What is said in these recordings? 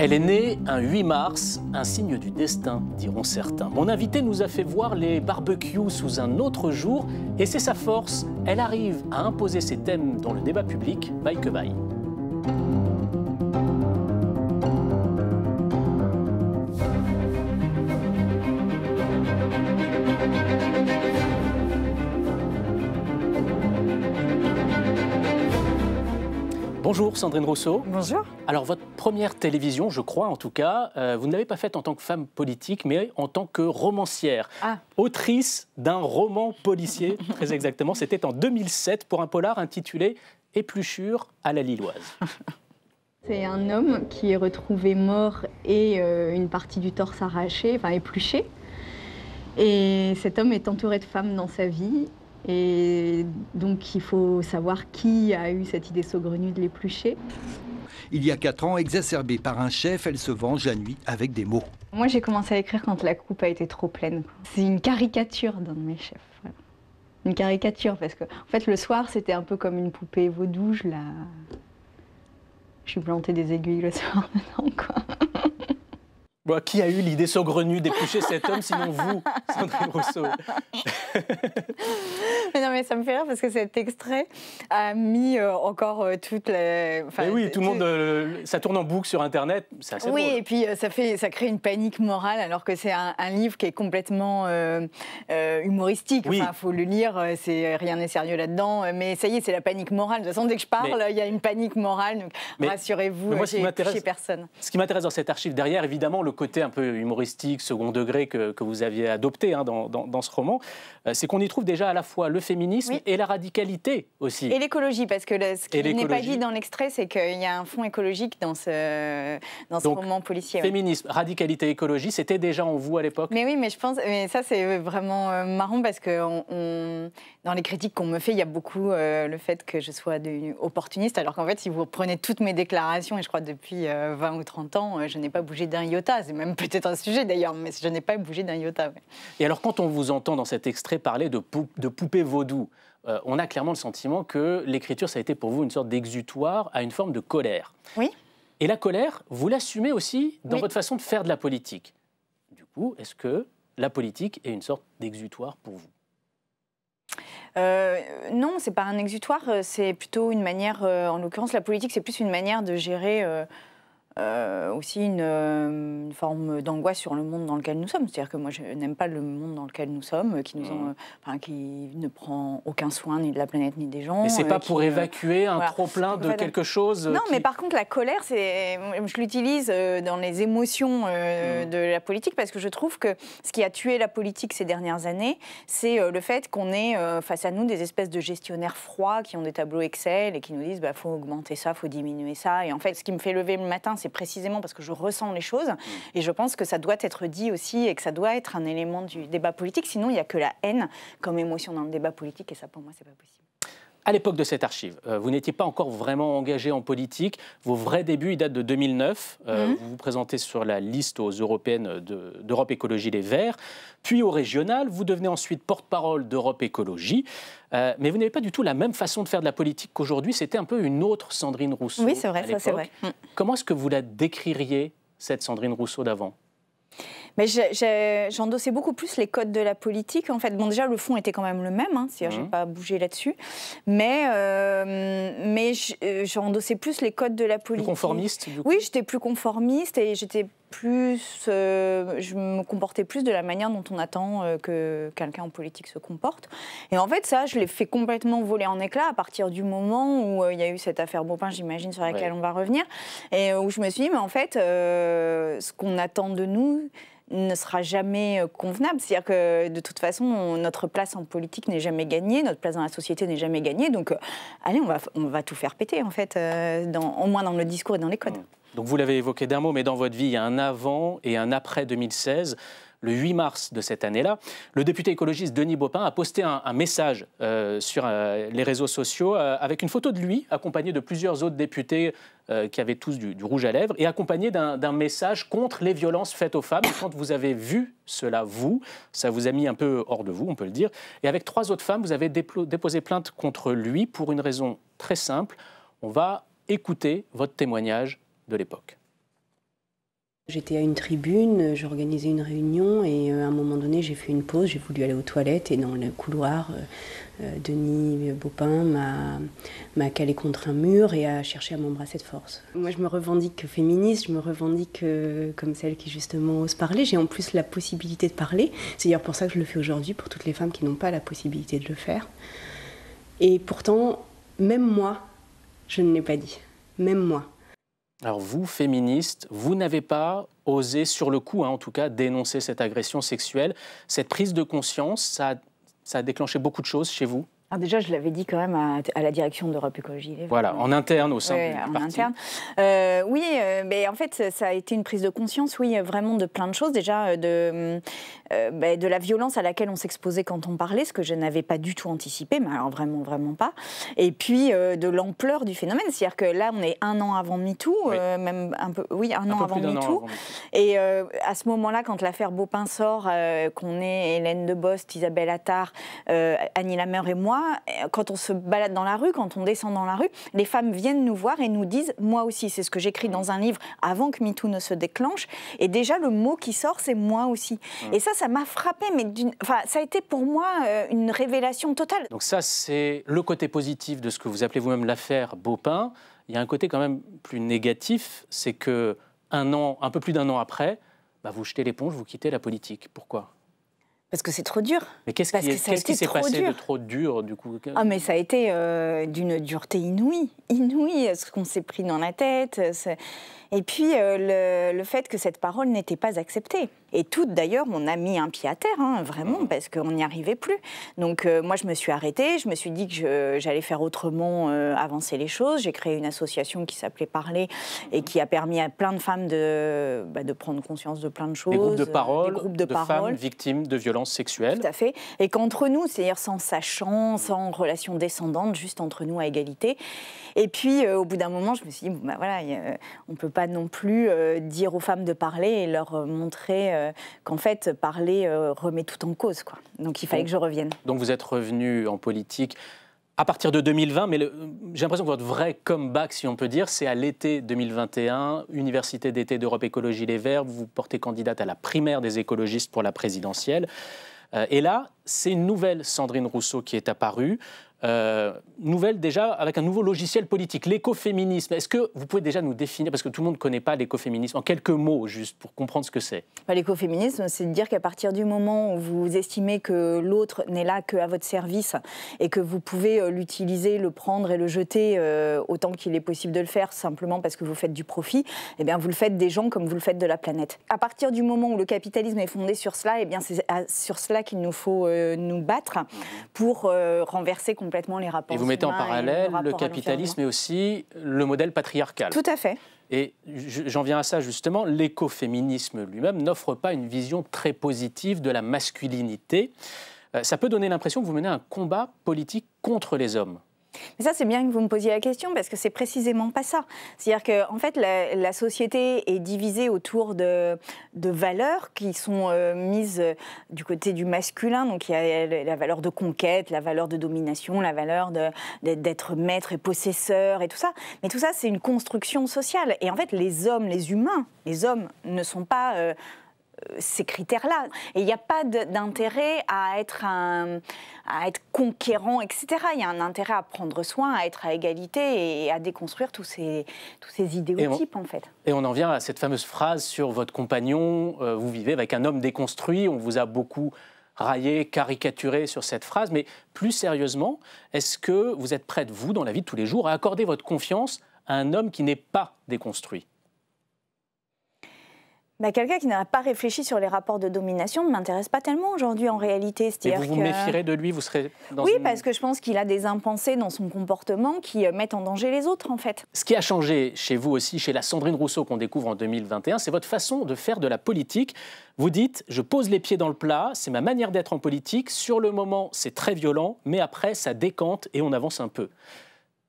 Elle est née un 8 mars, un signe du destin, diront certains. Mon invitée nous a fait voir les barbecues sous un autre jour, et c'est sa force. Elle arrive à imposer ses thèmes dans le débat public, vaille que vaille. Bonjour Sandrine Rousseau. Bonjour. Alors votre première télévision, je crois en tout cas, vous ne l'avez pas faite en tant que femme politique, mais en tant que romancière. Ah. Autrice d'un roman policier, très exactement. C'était en 2007 pour un polar intitulé « Épluchure à la Lilloise ». C'est un homme qui est retrouvé mort et une partie du torse arrachée, enfin épluchée. Et cet homme est entouré de femmes dans sa vie. Et donc, il faut savoir qui a eu cette idée saugrenue de l'éplucher. Il y a 4 ans, exacerbée par un chef, elle se venge la nuit avec des mots. Moi, j'ai commencé à écrire quand la coupe a été trop pleine. C'est une caricature d'un de mes chefs. Voilà. Une caricature, parce que, en fait, le soir, c'était un peu comme une poupée vaudou. Je suis plantée des aiguilles le soir dedans, quoi. Bon, qui a eu l'idée saugrenue d'éplucher cet homme, sinon vous, Sandrine Rousseau? Mais non, mais ça me fait rire parce que cet extrait a mis encore toute la... Enfin, oui, tout le monde, ça tourne en boucle sur Internet, c'est assez drôle. Oui, et puis ça crée une panique morale alors que c'est un livre qui est complètement humoristique. Oui. Enfin, faut le lire, rien n'est sérieux là-dedans. Mais ça y est, c'est la panique morale. De toute façon, dès que je parle, il y a une panique morale. Donc rassurez-vous, j'ai épluché personne. Ce qui m'intéresse dans cette archive derrière, évidemment, le côté un peu humoristique, second degré que vous aviez adopté hein, dans ce roman, c'est qu'on y trouve déjà à la fois le féminisme oui. et la radicalité aussi. Et l'écologie, parce que ce qui n'est pas dit dans l'extrait, c'est qu'il y a un fond écologique dans ce roman policier. Féminisme, ouais. Radicalité, écologie, c'était déjà en vous à l'époque. Mais oui, mais je pense, mais ça c'est vraiment marrant parce que dans les critiques qu'on me fait, il y a beaucoup le fait que je sois opportuniste, alors qu'en fait, si vous prenez toutes mes déclarations, et je crois depuis 20 ou 30 ans, je n'ai pas bougé d'un iota. C'est même peut-être un sujet d'ailleurs, mais je n'ai pas bougé d'un iota. Ouais. Et alors, quand on vous entend dans cet extrait parler de poupée vaudou, on a clairement le sentiment que l'écriture, ça a été pour vous une sorte d'exutoire à une forme de colère. Oui. Et la colère, vous l'assumez aussi dans oui. votre façon de faire de la politique. Du coup, est-ce que la politique est une sorte d'exutoire pour vous ? Non, c'est pas un exutoire, c'est plutôt une manière, en l'occurrence, la politique, c'est plus une manière de gérer... aussi une forme d'angoisse sur le monde dans lequel nous sommes. C'est-à-dire que moi, je n'aime pas le monde dans lequel nous sommes, qui ne prend aucun soin ni de la planète ni des gens. Mais c'est pas pour évacuer un voilà. trop-plein de quelque chose. Non, mais par contre, la colère, je l'utilise dans les émotions de la politique parce que je trouve que ce qui a tué la politique ces dernières années, c'est le fait qu'on ait face à nous des espèces de gestionnaires froids qui ont des tableaux Excel et qui nous disent bah, faut augmenter ça, faut diminuer ça. Et en fait, ce qui me fait lever le matin, c'est précisément parce que je ressens les choses et je pense que ça doit être dit aussi et que ça doit être un élément du débat politique. Sinon, il n'y a que la haine comme émotion dans le débat politique et ça, pour moi, c'est pas possible. À l'époque de cette archive, vous n'étiez pas encore vraiment engagé en politique. Vos vrais débuts, ils datent de 2009. Vous vous présentez sur la liste aux européennes d'Europe Écologie Les Verts, puis aux régionales. Vous devenez ensuite porte-parole d'Europe Écologie. Mais vous n'avez pas du tout la même façon de faire de la politique qu'aujourd'hui. C'était un peu une autre Sandrine Rousseau. Oui, c'est vrai, ça c'est vrai. Comment est-ce que vous la décririez, cette Sandrine Rousseau d'avant ? Mais j'endossais beaucoup plus les codes de la politique. En fait, bon, déjà le fond était quand même le même, hein, c'est-à-dire j'ai pas bougé là-dessus, mais j'endossais plus les codes de la politique. Plus conformiste, du coup. Oui, j'étais plus conformiste et j'étais plus, je me comportais plus de la manière dont on attend que quelqu'un en politique se comporte. Et en fait, ça, je l'ai fait complètement voler en éclats à partir du moment où il y a eu cette affaire Baupin, j'imagine, sur laquelle ouais. on va revenir, et où je me suis dit, mais en fait, ce qu'on attend de nous ne sera jamais convenable. C'est-à-dire que, de toute façon, notre place en politique n'est jamais gagnée, notre place dans la société n'est jamais gagnée. Donc, allez, on va tout faire péter, en fait, au moins dans le discours et dans les codes. Donc, vous l'avez évoqué d'un mot, mais dans votre vie, il y a un avant et un après 2016. Le 8 mars de cette année-là, le député écologiste Denis Baupin a posté un message sur les réseaux sociaux avec une photo de lui, accompagné de plusieurs autres députés qui avaient tous du rouge à lèvres, et accompagné d'un message contre les violences faites aux femmes. Quand vous avez vu cela, vous, ça vous a mis un peu hors de vous, on peut le dire. Et avec 3 autres femmes, vous avez déposé plainte contre lui pour une raison très simple. On va écouter votre témoignage de l'époque. J'étais à une tribune, j'organisais une réunion et à un moment donné j'ai fait une pause, j'ai voulu aller aux toilettes et dans le couloir, Denis Baupin m'a calé contre un mur et a cherché à m'embrasser de force. Moi je me revendique féministe, je me revendique comme celle qui justement ose parler, j'ai en plus la possibilité de parler, c'est d'ailleurs pour ça que je le fais aujourd'hui, pour toutes les femmes qui n'ont pas la possibilité de le faire. Et pourtant, même moi, je ne l'ai pas dit, même moi. Alors vous, féministes, vous n'avez pas osé, sur le coup, hein, en tout cas, dénoncer cette agression sexuelle. Cette prise de conscience, ça a déclenché beaucoup de choses chez vous? Alors déjà, je l'avais dit quand même à la direction d'Europe Écologie. Voilà, en interne au sein du parti. Interne. Oui, mais en fait, ça a été une prise de conscience, oui, vraiment de plein de choses. Déjà, de la violence à laquelle on s'exposait quand on parlait, ce que je n'avais pas du tout anticipé, mais alors vraiment, vraiment pas. Et puis, de l'ampleur du phénomène. C'est-à-dire que là, on est un an avant MeToo, oui. Même un peu, oui, un an avant MeToo. Et à ce moment-là, quand l'affaire Baupin sort, qu'on est Hélène Debost, Isabelle Attard, Annie Lamer et moi, quand on se balade dans la rue, quand on descend dans la rue, les femmes viennent nous voir et nous disent « moi aussi ». C'est ce que j'écris dans un livre avant que MeToo ne se déclenche. Et déjà, le mot qui sort, c'est « moi aussi ». Et ça m'a frappée. Mais ça a été pour moi une révélation totale. Donc ça, c'est le côté positif de ce que vous appelez vous-même l'affaire Baupin. Il y a un côté quand même plus négatif, c'est que un peu plus d'un an après, vous jetez l'éponge, vous quittez la politique. Pourquoi ? Parce que c'est trop dur. Mais qu'est-ce qui s'est passé de trop dur, du coup? Ah, mais ça a été d'une dureté inouïe. Inouïe, ce qu'on s'est pris dans la tête. Et puis, le fait que cette parole n'était pas acceptée. Et toutes, d'ailleurs, on a mis un pied à terre, hein, vraiment, parce qu'on n'y arrivait plus. Donc, moi, je me suis arrêtée. Je me suis dit que j'allais faire autrement, avancer les choses. J'ai créé une association qui s'appelait Parler et qui a permis à plein de femmes de prendre conscience de plein de choses. Des groupes de parole, femmes victimes de violences sexuelle. Tout à fait. Et qu'entre nous, c'est-à-dire sans sachant, sans relation descendante, juste entre nous à égalité. Et puis, au bout d'un moment, je me suis dit, voilà, on ne peut pas non plus dire aux femmes de parler et leur montrer qu'en fait, parler remet tout en cause, quoi. Donc, il fallait que je revienne. Donc, vous êtes revenue en politique à partir de 2020, mais j'ai l'impression que votre vrai comeback, si on peut dire, c'est à l'été 2021, Université d'été d'Europe Écologie Les Verts, vous portez candidate à la primaire des écologistes pour la présidentielle. Et là, c'est une nouvelle Sandrine Rousseau qui est apparue, nouvelle déjà avec un nouveau logiciel politique, l'écoféminisme. Est-ce que vous pouvez déjà nous définir, parce que tout le monde ne connaît pas l'écoféminisme, en quelques mots, juste pour comprendre ce que c'est? L'écoféminisme, c'est de dire qu'à partir du moment où vous estimez que l'autre n'est là qu'à votre service et que vous pouvez l'utiliser, le prendre et le jeter autant qu'il est possible de le faire, simplement parce que vous faites du profit, eh bien, vous le faites des gens comme vous le faites de la planète. À partir du moment où le capitalisme est fondé sur cela, eh bien, c'est sur cela qu'il nous faut nous battre pour renverser complètement les rapports. Et vous mettez en parallèle le capitalisme et aussi le modèle patriarcal. Tout à fait. Et j'en viens à ça justement, l'écoféminisme lui-même n'offre pas une vision très positive de la masculinité. Ça peut donner l'impression que vous menez un combat politique contre les hommes. Mais ça, c'est bien que vous me posiez la question, parce que c'est précisément pas ça. C'est-à-dire que, en fait, la société est divisée autour de valeurs qui sont mises du côté du masculin. Donc, il y a la valeur de conquête, la valeur de domination, la valeur d'être maître et possesseur et tout ça. Mais tout ça, c'est une construction sociale. Et en fait, les hommes ne sont pas... ces critères-là. Et il n'y a pas d'intérêt à être conquérant, etc. Il y a un intérêt à prendre soin, à être à égalité et à déconstruire tous ces idéotypes, en fait. Et on en vient à cette fameuse phrase sur votre compagnon, vous vivez avec un homme déconstruit, on vous a beaucoup raillé, caricaturé sur cette phrase, mais plus sérieusement, est-ce que vous êtes prête, vous, dans la vie de tous les jours, à accorder votre confiance à un homme qui n'est pas déconstruit ? Quelqu'un qui n'a pas réfléchi sur les rapports de domination ne m'intéresse pas tellement aujourd'hui en réalité. Et vous vous méfierez de lui, vous serez dans Oui, parce que je pense qu'il a des impensés dans son comportement qui mettent en danger les autres en fait. Ce qui a changé chez vous aussi, chez la Sandrine Rousseau qu'on découvre en 2021, c'est votre façon de faire de la politique. Vous dites, je pose les pieds dans le plat, c'est ma manière d'être en politique, sur le moment c'est très violent, mais après ça décante et on avance un peu.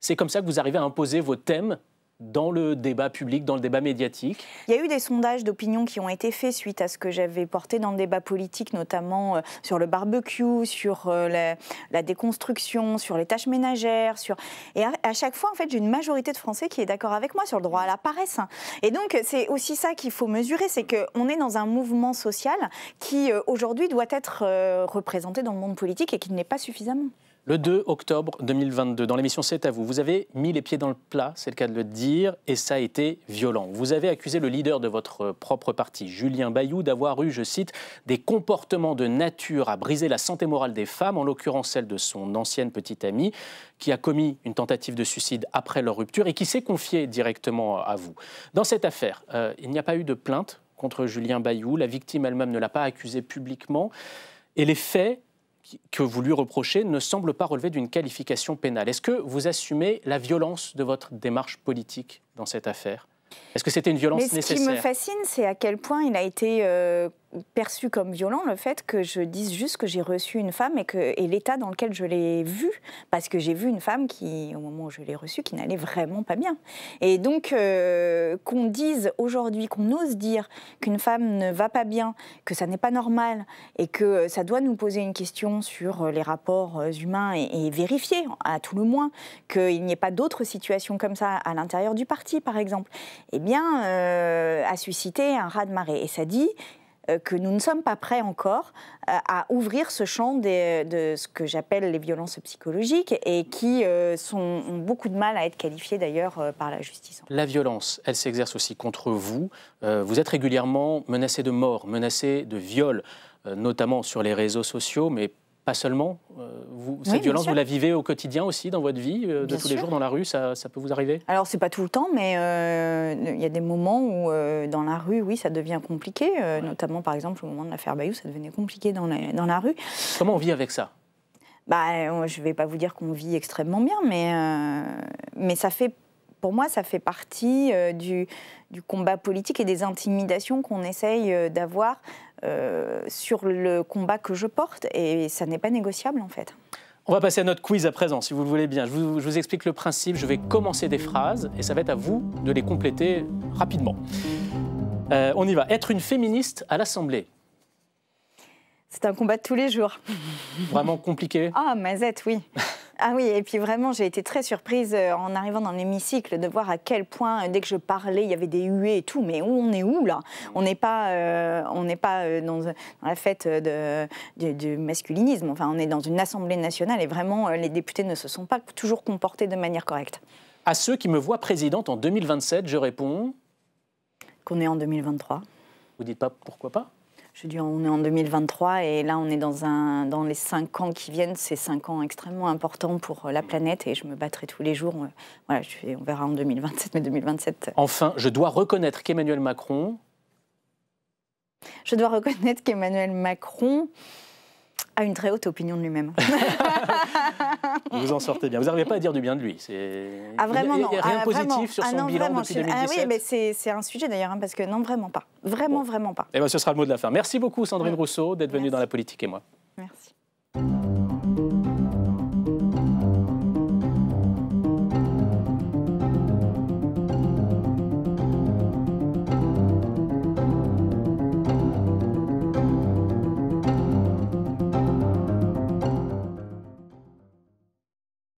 C'est comme ça que vous arrivez à imposer vos thèmes dans le débat public, dans le débat médiatique. Il y a eu des sondages d'opinion qui ont été faits suite à ce que j'avais porté dans le débat politique, notamment sur le barbecue, sur la déconstruction, sur les tâches ménagères. Et à chaque fois, en fait, j'ai une majorité de Français qui est d'accord avec moi sur le droit à la paresse. Et donc, c'est aussi ça qu'il faut mesurer, c'est qu'on est dans un mouvement social qui, aujourd'hui, doit être représenté dans le monde politique et qui ne l'est pas suffisamment. Le 2 octobre 2022, dans l'émission C'est à vous, vous avez mis les pieds dans le plat, c'est le cas de le dire, et ça a été violent. Vous avez accusé le leader de votre propre parti, Julien Bayou, d'avoir eu, je cite, des comportements de nature à briser la santé morale des femmes, en l'occurrence celle de son ancienne petite amie, qui a commis une tentative de suicide après leur rupture et qui s'est confiée directement à vous. Dans cette affaire, il n'y a pas eu de plainte contre Julien Bayou, la victime elle-même ne l'a pas accusé publiquement, et les faits que vous lui reprochez ne semble pas relever d'une qualification pénale. Est-ce que vous assumez la violence de votre démarche politique dans cette affaire? Est-ce que c'était une violence nécessaire? Ce qui me fascine, c'est à quel point il a été perçu comme violent, le fait que je dise juste que j'ai reçu une femme et l'état dans lequel je l'ai vue, parce que j'ai vu une femme qui, au moment où je l'ai reçue, qui n'allait vraiment pas bien. Et donc, qu'on dise aujourd'hui, qu'on ose dire qu'une femme ne va pas bien, que ça n'est pas normal, et que ça doit nous poser une question sur les rapports humains et vérifier, à tout le moins, qu'il n'y ait pas d'autres situations comme ça à l'intérieur du parti, par exemple, eh bien, a suscité un raz-de-marée. Et ça dit que nous ne sommes pas prêts encore à ouvrir ce champ de ce que j'appelle les violences psychologiques et qui ont beaucoup de mal à être qualifiées d'ailleurs par la justice. La violence, elle s'exerce aussi contre vous. Vous êtes régulièrement menacé de mort, menacé de viol, notamment sur les réseaux sociaux, mais pas seulement. Cette violence, vous la vivez au quotidien aussi, dans votre vie, de tous les jours, dans la rue, ça peut vous arriver? Alors, c'est pas tout le temps, mais il y a des moments où, dans la rue, oui, ça devient compliqué. Notamment, par exemple, au moment de l'affaire Bayou, ça devenait compliqué dans la rue. Comment on vit avec ça? Bah, je vais pas vous dire qu'on vit extrêmement bien, mais ça fait... Pour moi, ça fait partie du combat politique et des intimidations qu'on essaye d'avoir sur le combat que je porte. Et ça n'est pas négociable, en fait. On va passer à notre quiz à présent, si vous le voulez bien. Je vous explique le principe. Je vais commencer des phrases et ça va être à vous de les compléter rapidement. On y va. Être une féministe à l'Assemblée. C'est un combat de tous les jours. Vraiment compliqué. Ah, mazette, oui. Ah oui, et puis vraiment, j'ai été très surprise en arrivant dans l'hémicycle de voir à quel point, dès que je parlais, il y avait des huées et tout. Mais on est où, là? On n'est pas, dans la fête du masculinisme. Enfin, on est dans une assemblée nationale et vraiment, les députés ne se sont pas toujours comportés de manière correcte. À ceux qui me voient présidente en 2027, je réponds... Qu'on est en 2023. Vous dites pas pourquoi pas? Je dis, on est en 2023 et là, on est dans les 5 ans qui viennent. C'est 5 ans extrêmement importants pour la planète et je me battrai tous les jours. Voilà, on verra en 2027, mais 2027... Enfin, je dois reconnaître qu'Emmanuel Macron... Je dois reconnaître qu'Emmanuel Macron a une très haute opinion de lui-même. Vous en sortez bien. Vous n'arrivez pas à dire du bien de lui. Ah, vraiment, non. Rien de positif vraiment. Sur son bilan depuis 2017. Ah oui, mais c'est un sujet d'ailleurs, hein, parce que non, vraiment pas. Vraiment, bon. Vraiment pas. Et bien, ce sera le mot de la fin. Merci beaucoup, Sandrine Rousseau, d'être venue dans La Politique et moi. Merci.